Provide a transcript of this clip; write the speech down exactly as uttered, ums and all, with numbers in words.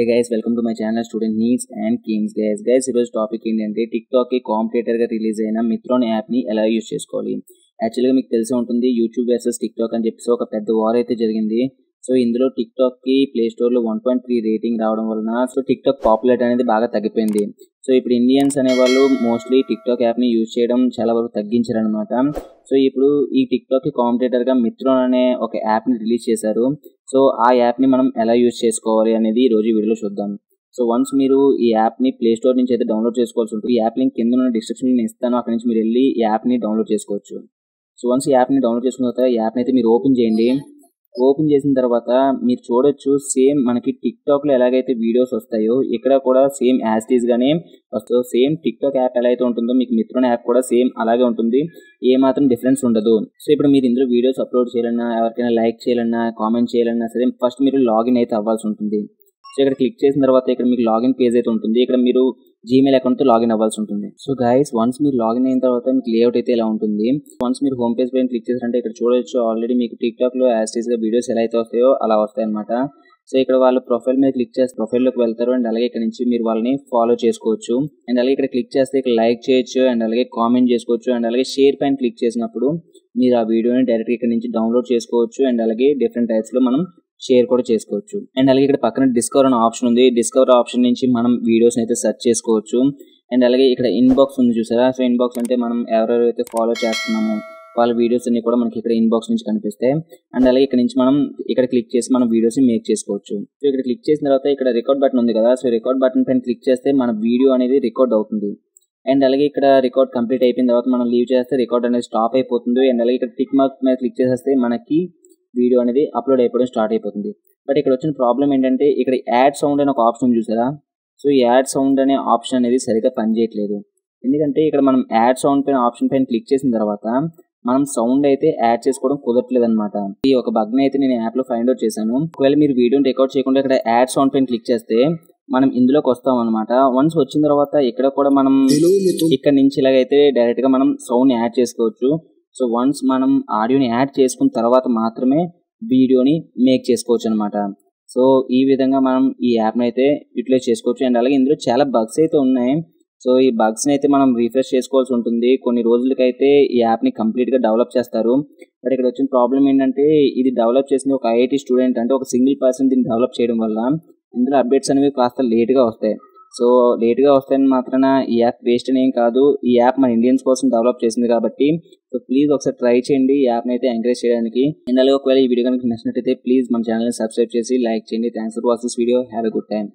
Hey guys, welcome to my channel Student Needs and Kings. Guys, guys, ఈరోజు topic ఏంటంటే TikTok కి competitor గా release అయిన Mitron app ని ఎలా యూజ్ చేసుకోవాలి. యాక్చువల్గా మీకు తెలిసే ఉంటుంది యూట్యూబ్ వర్సెస్ టిక్టాక్ అని చెప్పేసి ఒక పెద్ద వార్ అయితే జరిగింది. సో ఇందులో టిక్టాక్ కి ప్లే స్టోర్ లో వన్ పాయింట్ త్రీ రేటింగ్ రావడం వలన సో టిక్టాక్ పాపులారిటీ అనేది బాగా తగ్గిపోయింది. సో ఇప్పుడు ఇండియన్స్ అనేవాళ్ళు మోస్ట్లీ టిక్టాక్ యాప్ని యూజ్ చేయడం చాలా వరకు తగ్గించారనమాట. సో ఇప్పుడు ఈ టిక్టాక్కి కాంపిటేటర్గా మిత్రాన్ అనే ఒక యాప్ని రిలీజ్ చేశారు. సో ఆ యాప్ని మనం ఎలా యూజ్ చేసుకోవాలి అనేది ఈరోజు వీడియోలో చూద్దాం. సో వన్స్ మీరు ఈ యాప్ని ప్లే స్టోర్ నుంచి అయితే డౌన్లోడ్ చేసుకోవాల్సి ఉంటుంది. ఈ యాప్ లింక్ కింద ఉన్న డిస్క్రిప్షన్ నేను ఇస్తాను, అక్కడ నుంచి మీరు వెళ్ళి ఈ యాప్ని డౌన్లోడ్ చేసుకోవచ్చు. సో వన్స్ ఈ యాప్ని డౌన్లోడ్ చేసుకున్న తర్వాత ఈ యాప్ని అయితే మీరు ఓపెన్ చేయండి. ఓపెన్ చేసిన తర్వాత మీరు చూడొచ్చు, సేమ్ మనకి టిక్టాక్లో ఎలాగైతే వీడియోస్ వస్తాయో ఇక్కడ కూడా సేమ్ యాజ్ టీజ్గానే వస్తాయో, సేమ్ టిక్టాక్ యాప్ ఎలా అయితే ఉంటుందో మీకు మిత్రాన్ యాప్ కూడా సేమ్ అలాగే ఉంటుంది, ఏ మాత్రం డిఫరెన్స్ ఉండదు. సో ఇప్పుడు మీరు ఇందులో వీడియోస్ అప్లోడ్ చేయాలన్నా, ఎవరికైనా లైక్ చేయాలన్నా, కామెంట్ చేయాలన్నా సరే ఫస్ట్ మీరు లాగిన్ అయితే అవ్వాల్సి ఉంటుంది. సో ఇక్కడ క్లిక్ చేసిన తర్వాత ఇక్కడ మీకు లాగిన్ పేజ్ అయితే ఉంటుంది. ఇక్కడ మీరు జీమెయిల్ అకౌంట్తో లాగిన్ అవ్వాల్సి ఉంటుంది. సో గైస్, వన్స్ మీరు లాగిన్ అయిన తర్వాత మీకు లేఅవుట్ అయితే ఇలా ఉంటుంది. వన్స్ మీరు హోమ్ పేజ్ పైన క్లిక్ చేశారంటే ఇక్కడ చూడవచ్చు, ఆల్రెడీ మీకు టిక్టాక్లో యాస్టీస్గా వీడియోస్ ఎలా అయితే వస్తాయో అలా వస్తాయి అనమాట. సో ఇక్కడ వాళ్ళ ప్రొఫైల్ మీద క్లిక్ చేస్తే ప్రొఫైల్లోకి వెళ్తారు. అండ్ అలాగే ఇక్కడ నుంచి మీరు వాళ్ళని ఫాలో చేసుకోవచ్చు. అండ్ అలాగే ఇక్కడ క్లిక్ చేస్తే ఇక్కడ లైక్ చేయొచ్చు, అండ్ అలాగే కామెంట్ చేసుకోవచ్చు, అండ్ అలాగే షేర్ పైన క్లిక్ చేసినప్పుడు మీరు ఆ వీడియోని డైరెక్ట్గా ఇక్కడ నుంచి డౌన్లోడ్ చేసుకోవచ్చు. అండ్ అలాగే డిఫరెంట్ టైప్స్లో మనం షేర్ కూడా చేసుకోవచ్చు. అండ్ అలాగే ఇక్కడ పక్కన డిస్కవర్ అనే ఆప్షన్ ఉంది. డిస్కవర్ ఆప్షన్ నుంచి మనం వీడియోస్ని అయితే సెర్చ్ చేసుకోవచ్చు. అండ్ అలాగే ఇక్కడ ఇన్బాక్స్ ఉంది చూసారా. సో ఇన్బాక్స్ అంటే మనం ఎవరెవరైతే ఫాలో చేస్తున్నామో వాళ్ళ వీడియోస్ అన్ని కూడా మనకి ఇక్కడ ఇన్బాక్స్ నుంచి కనిపిస్తాయి. అండ్ అలాగే ఇక్కడ నుంచి మనం ఇక్కడ క్లిక్ చేసి మనం వీడియోస్ని మేక్ చేసుకోవచ్చు. సో ఇక్కడ క్లిక్ చేసిన తర్వాత ఇక్కడ రికార్డ్ బటన్ ఉంది కదా. సో రికార్డ్ బటన్ పైన క్లిక్ చేస్తే మన వీడియో అనేది రికార్డ్ అవుతుంది. అండ్ అలాగే ఇక్కడ రికార్డ్ కంప్లీట్ అయిపోయిన తర్వాత మనం లీవ్ చేస్తే రికార్డ్ అనేది స్టాప్ అయిపోతుంది. అండ్ అలాగే ఇక్కడ టిక్ మార్క్ మీద క్లిక్ చేసేస్తే మనకి వీడియో అనేది అప్లోడ్ అయిపోవడం స్టార్ట్ అయిపోతుంది. బట్ ఇక్కడ వచ్చిన ప్రాబ్లం ఏంటంటే ఇక్కడ యాడ్ సౌండ్ అనే ఒక ఆప్షన్ చూసారా. సో ఈ యాడ్ సౌండ్ అనే ఆప్షన్ అనేది సరిగ్గా పనిచేయట్లేదు. ఎందుకంటే ఇక్కడ మనం యాడ్ సౌండ్ పైన ఆప్షన్ పైన క్లిక్ చేసిన తర్వాత మనం సౌండ్ అయితే యాడ్ చేసుకోవడం కుదరట్లేదు అనమాట. ఈ ఒక బగ్ని అయితే నేను యాప్లో ఫైండ్ అవుట్ చేశాను. ఒకవేళ మీరు వీడియోని రికార్డ్ చేయకుండా ఇక్కడ యాడ్ సౌండ్ పైన క్లిక్ చేస్తే మనం ఇందులోకి వస్తాం అనమాట. వన్స్ వచ్చిన తర్వాత ఇక్కడ కూడా మనం ఇక్కడ నుంచి ఇలాగైతే డైరెక్ట్గా మనం సౌండ్ యాడ్ చేసుకోవచ్చు. సో వన్స్ మనం ఆడియోని యాడ్ చేసుకున్న తర్వాత మాత్రమే వీడియోని మేక్ చేసుకోవచ్చు అనమాట. సో ఈ విధంగా మనం ఈ యాప్ని అయితే యూటిలైజ్ చేసుకోవచ్చు. అండ్ అలాగే ఇందులో చాలా బగ్స్ అయితే ఉన్నాయి. సో ఈ బగ్స్ని అయితే మనం రీఫ్రెష్ చేసుకోవాల్సి ఉంటుంది. కొన్ని రోజులకైతే ఈ యాప్ని కంప్లీట్గా డెవలప్ చేస్తారు. బట్ ఇక్కడ వచ్చిన ప్రాబ్లం ఏంటంటే ఇది డెవలప్ చేసింది ఒక ఐఐటి స్టూడెంట్, అంటే ఒక సింగిల్ పర్సన్ దీన్ని డెవలప్ చేయడం వల్ల ఇందులో అప్డేట్స్ అనేవి కాస్త లేట్గా వస్తాయి. సో లేట్గా వస్తాయని మాత్రాన ఈ యాప్ వేస్ట్ అనేం కాదు. ఈ యాప్ మన ఇండియన్స్ కోసం డెవలప్ చేసింది కాబట్టి సో ప్లీజ్ ఒకసారి ట్రై చేయండి ఈ యాప్ని అయితే ఎంకరేజ్ చేయడానికి. అండ్ అలాగే ఒకవేళ ఈ వీడియో కనుక నచ్చినట్టయితే ప్లీజ్ మన ఛానల్ని సబ్స్క్రైబ్ చేసి లైక్ చేయండి. Thanks for watching video. Have a good time.